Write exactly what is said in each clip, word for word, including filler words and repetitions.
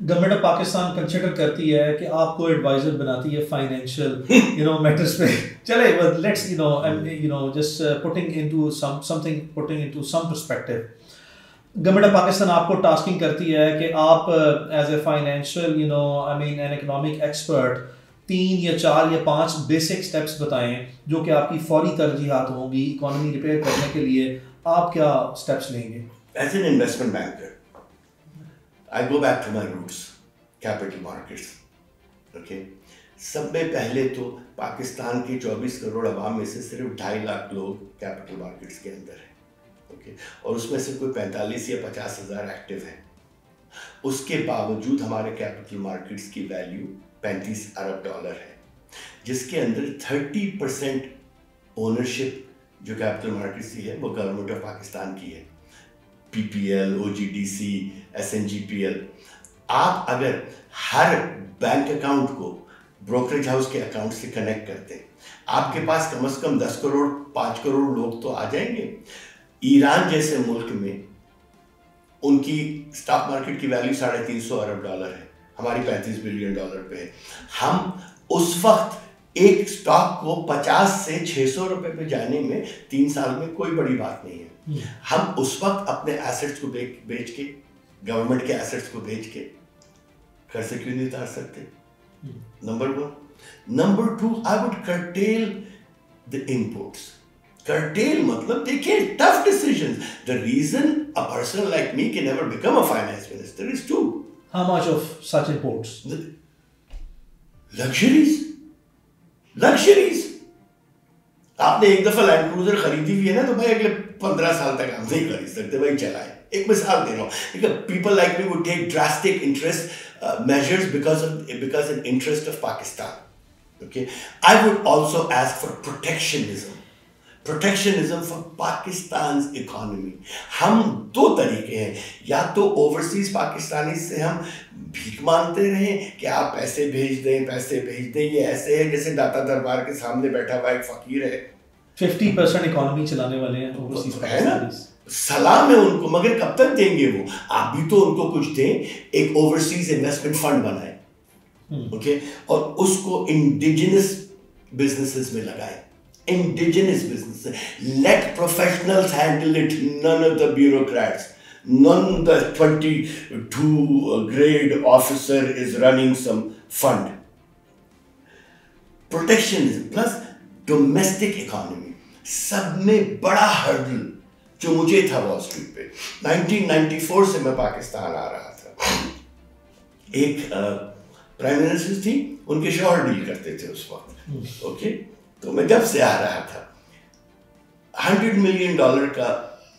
Government of Pakistan consider करती है कि आपको एडवाइजर बनाती है फाइनेंशियल यू नो मैटर्स पे. चले but let's you know you know just putting into some something putting into some perspective. Government of Pakistan आपको टास्किंग करती है कि आप as a financial you know I mean an economic expert तीन या चार या पांच बेसिक स्टेप्स बताएं जो कि आपकी फौरी तरजीहात होंगी इकोनॉमी रिपेयर करने के लिए. आप क्या स्टेप्स लेंगे as an investment banker? I go back to my roots, capital markets. Okay? सब में पहले तो पाकिस्तान की चौबीस करोड़ आवाम में से सिर्फ ढाई लाख लोग कैपिटल मार्केट्स के अंदर हैं. ओके? और उसमें से कोई पैंतालीस या पचास हज़ार एक्टिव हैं. उसके बावजूद हमारे कैपिटल मार्केट्स की वैल्यू पैंतीस अरब डॉलर है, जिसके अंदर तीस परसेंट ओनरशिप जो कैपिटल मार्केट्स की है वो गवर्नमेंट ऑफ पाकिस्तान की है. B P L, O G D C, S N G P L. आप अगर हर बैंक अकाउंट को ब्रोकरेज हाउस के अकाउंट से कनेक्ट करते हैं, आपके पास कम से कम दस करोड़ पाँच करोड़ लोग तो आ जाएंगे. ईरान जैसे मुल्क में उनकी स्टॉक मार्केट की वैल्यू साढ़े तीन सौ अरब डॉलर है, हमारी पैंतीस बिलियन डॉलर पे है. हम उस वक्त एक स्टॉक को पचास से छः सौ रुपये पे जाने में तीन साल में कोई बड़ी बात नहीं है. हम उस वक्त अपने एसेट्स को बेच के, गवर्नमेंट के एसेट्स को बेच के कर्ज क्यों नहीं उतार सकते? Number one. Number two, I would curtail the inputs. Curtail मतलब देखिए tough decisions. The reason a person like me can never become a finance minister is to how much of such inputs, luxuries luxuries. आपने एक दफा land cruiser खरीदी हुई है ना, तो भाई अगले पंद्रह साल तक आप नहीं खरीद सकते, भाई चलाए. एक मिसाल दे रहा हूँ. People like me would take drastic interest measures because of because in interest of Pakistan. Okay? I would also ask for protectionism, protectionism for Pakistan economy. हम दो तरीके हैं, या तो ओवरसीज पाकिस्तानी से हम भीख मांगते रहें कि आप पैसे भेज दें पैसे भेज दें. ये ऐसे है जैसे दाता दरबार के सामने बैठा हुआ एक फकीर है. पचास परसेंट इकोनॉमी चलाने वाले हैं ओवरसीज पाकिस्तानीज. सलाम है उनको, मगर कब तक देंगे वो? आप भी तो उनको कुछ दें. एक ओवरसीज इन्वेस्टमेंट फंड बनाए. ओके? और उसको इंडिजिनस बिजनेसेस में लगाए. Indigenous business, let professionals handle it. None of the bureaucrats, none the twenty-two grade officer is running some fund. Protectionism plus domestic economy सब में बड़ा हर्डल जो मुझे था वॉल स्ट्रीट पे. नाइनटीन नाइंटी फोर से मैं पाकिस्तान आ रहा था. एक प्राइम मिनिस्टर थी, उनके शोहर डील करते थे उस वक्त. ओके? तो मैं जब से आ रहा था हंड्रेड मिलियन डॉलर का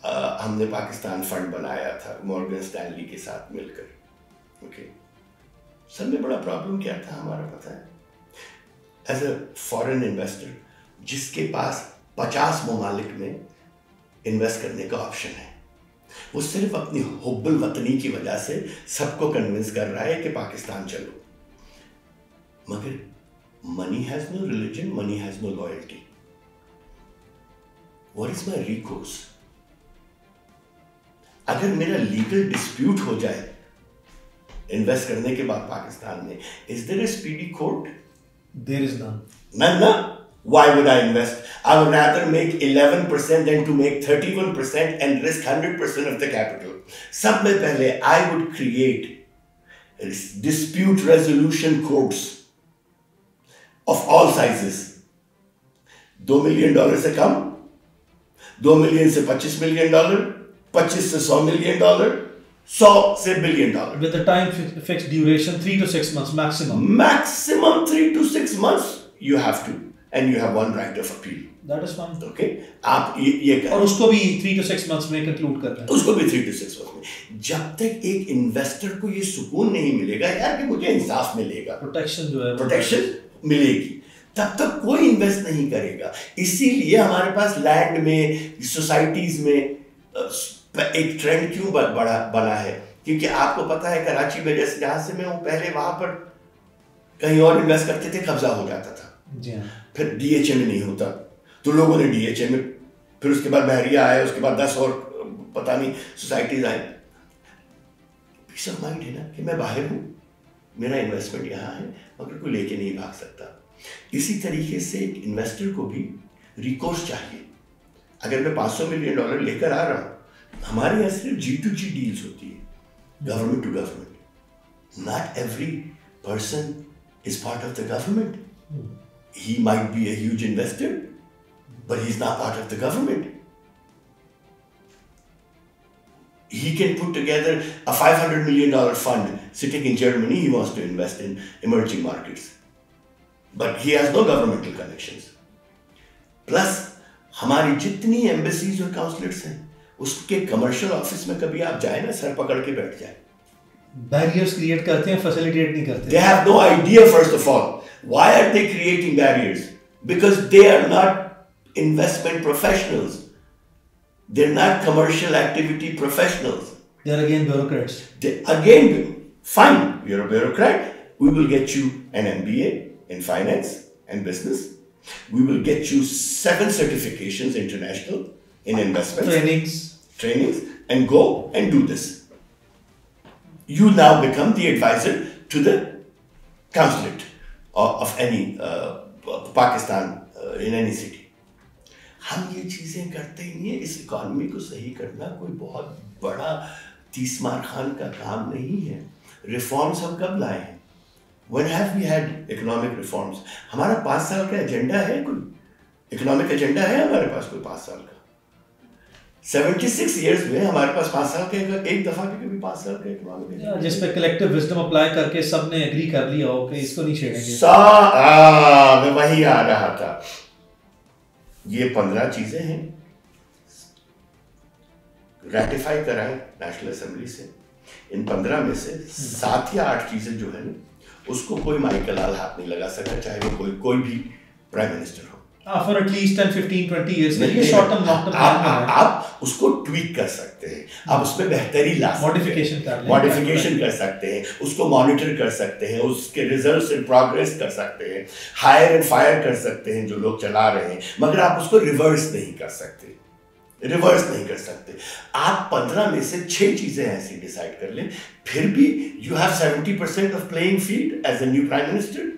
Uh, हमने पाकिस्तान फंड बनाया था मॉर्गन स्टैनली के साथ मिलकर. ओके? सब में बड़ा प्रॉब्लम क्या था हमारा पता है? एज अ फॉरेन इन्वेस्टर जिसके पास पचास ममालिक में इन्वेस्ट करने का ऑप्शन है, वो सिर्फ अपनी हुब्बुल वतनी की वजह से सबको कन्विंस कर रहा है कि पाकिस्तान चलो. मगर money has no religion, money has no loyalty. What is my recourse? अगर मेरा लीगल डिस्प्यूट हो जाए इन्वेस्ट करने के बाद पाकिस्तान में, is there a speedy court? There is none. ना, why would I invest? I would rather make eleven percent than to make thirty-one percent and risk one hundred percent of the capital. सब में पहले I would create dispute resolution courts of all sizes. दो million dollar से कम, दो million से पच्चीस million dollar, पच्चीस से सौ मिलियन डॉलर, सौ से billion dollar. With the time fixed duration three to six months maximum. Maximum three to six months you have to, and you have one right of appeal. That is fine. Okay? आप ये ये करें. और उसको भी three to six months में conclude करते हैं. उसको भी थ्री टू सिक्स मंथ्स में. जब तक एक इन्वेस्टर को ये सुकून नहीं मिलेगा यार कि मुझे इंसाफ मिलेगा, प्रोटेक्शन जो है प्रोटेक्शन मिलेगी, तब तक कोई इन्वेस्ट नहीं करेगा. इसीलिए हमारे पास लैंड में, सोसाइटीज में एक ट्रेंड क्यों बड़ा बना है? क्योंकि आपको पता है कराची में जैसे जहां से मैं हूं, पहले वहां पर कहीं और इन्वेस्ट करते थे, कब्जा हो जाता था. जी हाँ. फिर डी एच ए में नहीं होता तो लोगों ने डी एच ए में, फिर उसके बाद बहरिया आया, उसके बाद दस और पता नहीं सोसाइटीज आई. पीस ऑफ माइंड है ना कि मैं बाहर हूँ, मेरा इन्वेस्टमेंट यहाँ है, मगर कोई लेके नहीं भाग सकता। इसी तरीके से एक इन्वेस्टर को भी रिकोर्स चाहिए। अगर मैं पाँच सौ मिलियन डॉलर लेकर आ रहा हूँ, हमारे यहाँ सिर्फ जी टू जी डील्स होती है, government to government. Not every person is part of the government. He might be a huge investor but he is not part of the government. He can put together a five hundred million dollar fund sitting in Germany. He wants to invest in emerging markets, but he has no governmental connections. Plus, हमारी जितनी embassies और consulates हैं, उसके commercial office में कभी आप जाए ना, सर पकड़ के बैठ जाए। Barriers create करते हैं, facilitate नहीं करते। They have no idea first of all. Why are they creating barriers? Because they are not investment professionals. They're not commercial activity professionals. They're again bureaucrats. They, again, fine, you're a bureaucrat. We will get you an M B A in finance and business. We will get you seven certifications international in investments. Trainings. Trainings. And go and do this. You now become the advisor to the consulate of, of any uh, Pakistan uh, in any city. हम ये चीज़ें करते ही नहीं है। इस economy को सही करना कोई बहुत बड़ा तीसमार खान का काम नहीं है। रिफॉर्म्स हम कब लाए हैं? When have we had economic reforms? हमारा पाँच साल का एजेंडा है कोई? इकोनॉमिक एजेंडा है हमारे पास कोई पाँच साल का? छिहत्तर इयर्स में हमारे पास पाँच साल का एक दफ़ा भी कभी पाँच साल का इकोनॉमिक जिस पे कलेक्टिव विजडम अप्लाई करके सब ने एग्री कर लिया हो कि इसको नहीं छेड़ेंगे। सा मैं वही आ रहा था। ये पंद्रह चीजें हैं, रेटिफाई कराएं नेशनल असेंबली से। इन पंद्रह में से सात या आठ चीजें जो है ना, उसको कोई माई का लाल हाथ नहीं लगा सकता, चाहे वो कोई कोई भी प्राइम मिनिस्टर हो। For at least ten, fifteen, twenty years के लिए short term, long term plan आप उसको ट्वीक कर सकते हैं, आप उसमें बेहतरी ला मॉडिफिकेशन कर मॉडिफिकेशन कर सकते हैं, उसको मॉनिटर कर सकते हैं, उसके रिजल्ट्स एंड प्रोग्रेस कर सकते हैं, हायर एंड फायर कर सकते हैं जो लोग चला रहे हैं, मगर आप उसको रिवर्स नहीं कर सकते। रिवर्स नहीं कर सकते। आप पंद्रह में से छह चीजें ऐसी डिसाइड कर लें, फिर भी you have seventy percent of playing field as a new prime minister.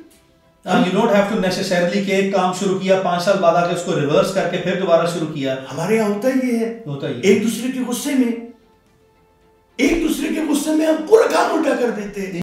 You don't have to necessarily कि एक काम शुरू किया, पांच साल बाद आके उसको रिवर्स करके फिर दोबारा शुरू किया। हमारे यहाँ होता ही है, होता ही है। एक दूसरे के गुस्से में एक दूसरे के गुस्से में हम पूरा काम उल्टा कर देते हैं।